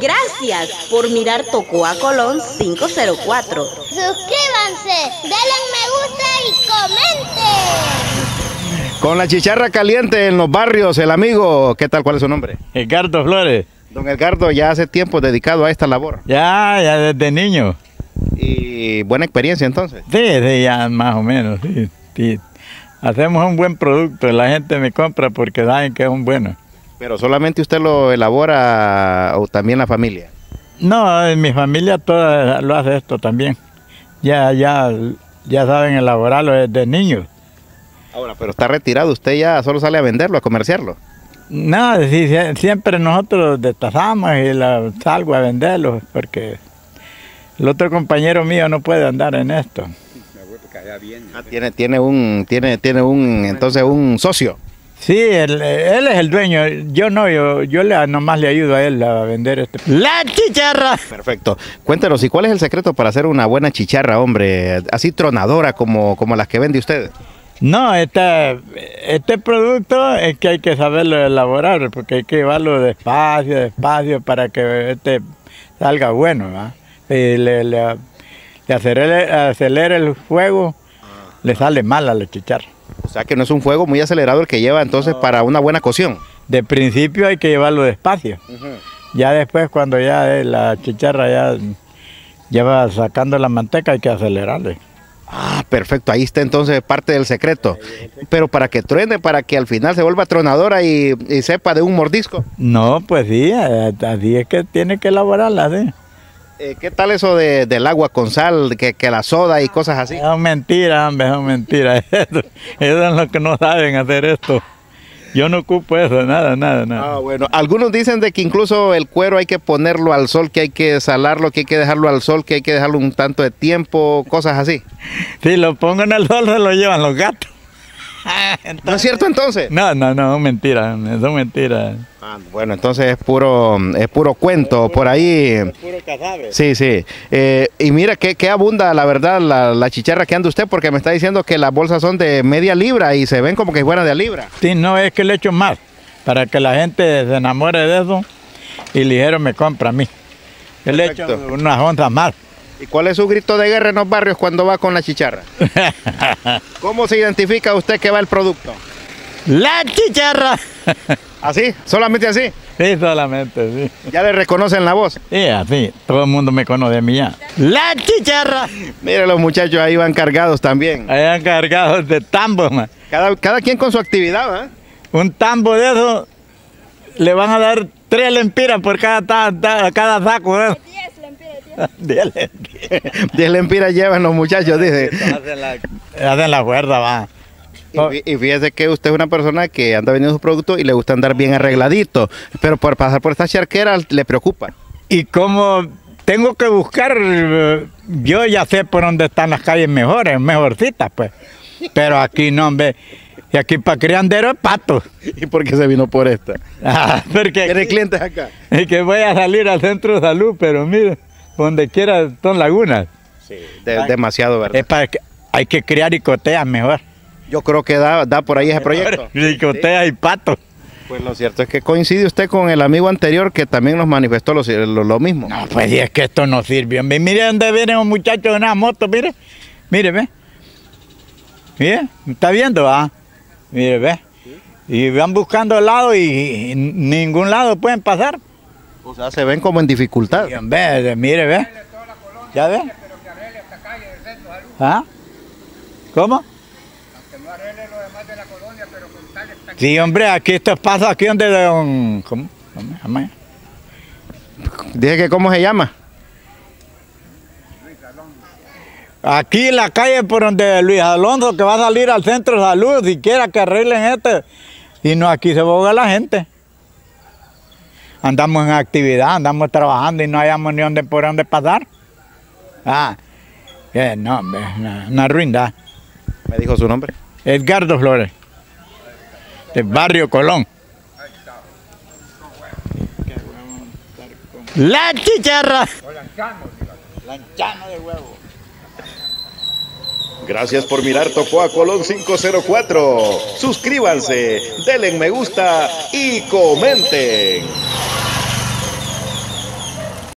Gracias por mirar Tocoa Colón 504. Suscríbanse, denle me gusta y comenten. Con la chicharra caliente en los barrios, el amigo, ¿qué tal? ¿Cuál es su nombre? Edgardo Flores. Don Edgardo, ya hace tiempo dedicado a esta labor. Ya desde niño. ¿Y buena experiencia entonces? Sí, ya más o menos, sí. Hacemos un buen producto, la gente me compra porque saben que es un bueno. ¿Pero solamente usted lo elabora o también la familia? No, en mi familia toda lo hace esto también. Ya saben elaborarlo desde niños. Ahora, pero está retirado, usted ya solo sale a venderlo, a comerciarlo. No, sí, siempre nosotros destazamos y salgo a venderlo porque el otro compañero mío no puede andar en esto. Ah, tiene entonces un socio. Sí, él es el dueño, yo nomás le ayudo a él a vender ¡la chicharra! Perfecto. Cuéntanos, ¿y cuál es el secreto para hacer una buena chicharra, hombre? Así tronadora como las que vende usted. No, este producto es que hay que saberlo elaborar, porque hay que llevarlo despacio para que salga bueno, ¿verdad? Y le acelera el fuego, le sale mal a la chicharra. O sea que no es un fuego muy acelerado el que lleva entonces para una buena cocción. De principio hay que llevarlo despacio. Ya después cuando la chicharra ya va sacando la manteca hay que acelerarle. Ah, perfecto, ahí está entonces parte del secreto. Pero para que truene, para que al final se vuelva tronadora y sepa de un mordisco. No, pues sí, así es que tiene que elaborarla, ¿sí? ¿Qué tal eso del agua con sal, que la soda y cosas así? Es mentira, hombre, es mentira. Eso es lo que no saben hacer esto. Yo no ocupo eso, nada. Ah, bueno. Algunos dicen de que incluso el cuero hay que ponerlo al sol, que hay que salarlo, que hay que dejarlo al sol, que hay que dejarlo un tanto de tiempo, cosas así. Si lo pongan al sol se lo llevan los gatos. Entonces, ¿no es cierto entonces? No, es mentira, eso es mentira. Ah, bueno, entonces es puro cuento, es puro, por ahí. Es puro cazabe. Sí. Y mira que abunda la verdad la chicharra que anda usted, porque me está diciendo que las bolsas son de media libra y se ven como que fueran de libra. Sí, no, es que le echo más, para que la gente se enamore de eso y ligero me compra a mí. Yo le echo unas onzas más. ¿Y cuál es su grito de guerra en los barrios cuando va con la chicharra? ¿Cómo se identifica usted que va el producto? ¡La chicharra! ¿Así? ¿Solamente así? Sí, solamente, sí. ¿Ya le reconocen la voz? Sí, así. Todo el mundo me conoce a mí ya. ¡La chicharra! Mire, los muchachos ahí van cargados también. Ahí van cargados de tambos, man. Cada quien con su actividad, ¿eh? Un tambo de eso le van a dar 3 lempiras por cada saco, ¿eh? 10 lempiras llevan los muchachos, dice. Hacen la fuerza, va. Y fíjese que usted es una persona que anda vendiendo sus productos y le gusta andar bien arregladito, pero por pasar por estas charqueras le preocupa. Y como tengo que buscar, yo ya sé por dónde están las calles mejorcitas, pues. Pero aquí no, hombre. Y aquí para criandero es pato. ¿Y por qué se vino por esta? Porque tiene clientes acá. Y que voy a salir al centro de salud, pero mire. Donde quiera son lagunas. Sí, demasiado, ¿verdad? Es para que hay que criar icoteas mejor. Yo creo que da por ahí ese proyecto. Icoteas y patos. Pues lo cierto es que coincide usted con el amigo anterior que también nos manifestó lo mismo. No, pues es que esto no sirve. Mire dónde viene un muchacho de una moto, mire. Mire, ve. Mire, ¿está viendo? Ah, mire, ve. Y van buscando lados y ningún lado pueden pasar. O sea, se ven como en dificultad. En vez de, mire, ve. ¿Ya ve? ¿Ah? ¿Cómo? Aunque no arregle lo demás de la colonia, pero con tal está aquí. Sí, hombre, aquí esto pasa, aquí donde don... ¿Cómo? Dije que ¿cómo se llama? Luis Alonso. Aquí la calle por donde Luis Alonso, que va a salir al centro de salud, siquiera que arreglen y no, aquí se boga la gente. Andamos en actividad, andamos trabajando y no hayamos ni por dónde pasar. Ah, no, una ruindad. ¿Me dijo su nombre? Edgardo Flores, del barrio Colón. ¡La chicharra! O lanchano de huevo. Gracias por mirar Tocoa Colón 504. Suscríbanse, denle me gusta y comenten.